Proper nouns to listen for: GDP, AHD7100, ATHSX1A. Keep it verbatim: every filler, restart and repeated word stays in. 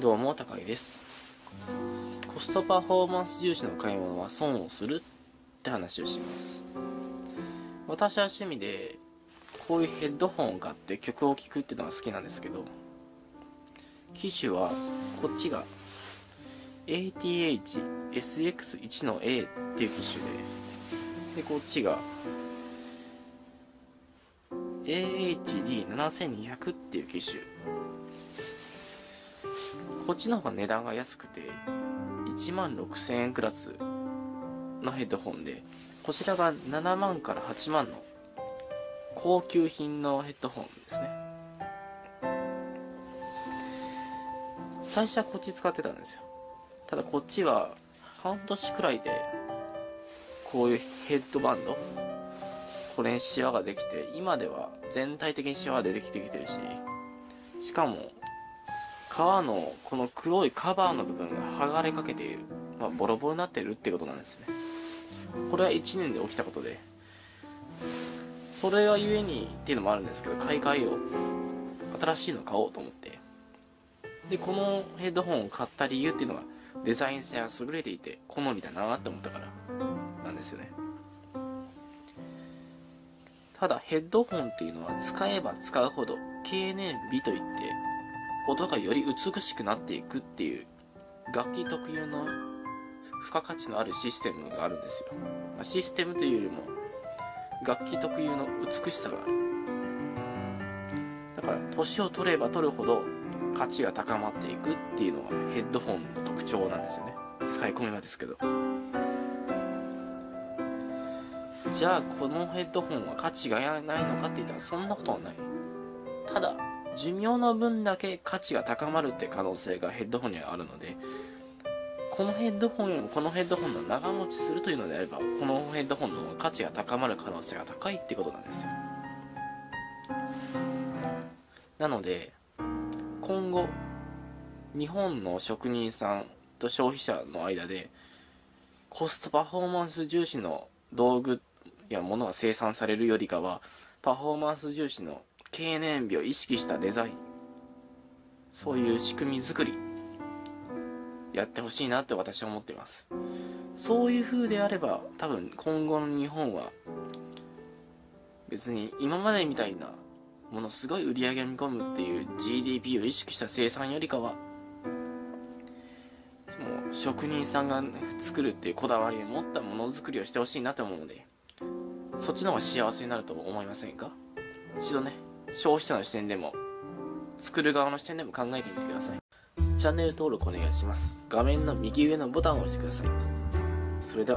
どうも高井です。コストパフォーマンス重視の買い物は損をするって話をします。私は趣味でこういうヘッドホンを買って曲を聴くっていうのが好きなんですけど、機種はこっちが エーティーエイチエスエックスワンエー っていう機種で、でこっちが エーエイチディーななせんにひゃく っていう機種。こっちの方が値段が安くていちまんろくせんえんクラスのヘッドホンで、こちらがななまんからはちまんの高級品のヘッドホンですね。最初はこっち使ってたんですよ。ただこっちは半年くらいでこういうヘッドバンド、これにシワができて、今では全体的にシワが出てきてきてるし、しかも革のこの黒いカバーの部分が剥がれかけている、まあ、ボロボロになっているってことなんですね。これはいちねんで起きたことで、それはゆえにっていうのもあるんですけど、買い替えよう、新しいの買おうと思って、でこのヘッドホンを買った理由っていうのが、デザイン性が優れていて好みだなって思ったからなんですよね。ただヘッドホンっていうのは使えば使うほど経年美といって、音がより美しくなっていくっていう楽器特有の付加価値のあるシステムがあるんですよ。システムというよりも楽器特有の美しさがある。だから年を取れば取るほど価値が高まっていくっていうのがヘッドホンの特徴なんですよね。使い込みはですけど、じゃあこのヘッドホンは価値がないのかって言ったら、そんなことはない。ただ寿命の分だけ価値が高まるって可能性がヘッドホンにはあるので、このヘッドホンよりもこのヘッドホンの長持ちするというのであれば、このヘッドホンの方が価値が高まる可能性が高いってことなんですよ。なので今後日本の職人さんと消費者の間で、コストパフォーマンス重視の道具や物が生産されるよりかは、パフォーマンス重視の経年美を意識したデザイン、そういう仕組み作りやってほしいなって私は思っています。そういう風であれば、多分今後の日本は別に今までみたいなものすごい売り上げを見込むっていう ジーディーピー を意識した生産よりかは、もう職人さんが作るっていうこだわりを持ったものづくりをしてほしいなと思うので、そっちの方が幸せになると思いませんか？一度ね、消費者の視点でも作る側の視点でも考えてみてください。チャンネル登録お願いします。画面の右上のボタンを押してください。それでは。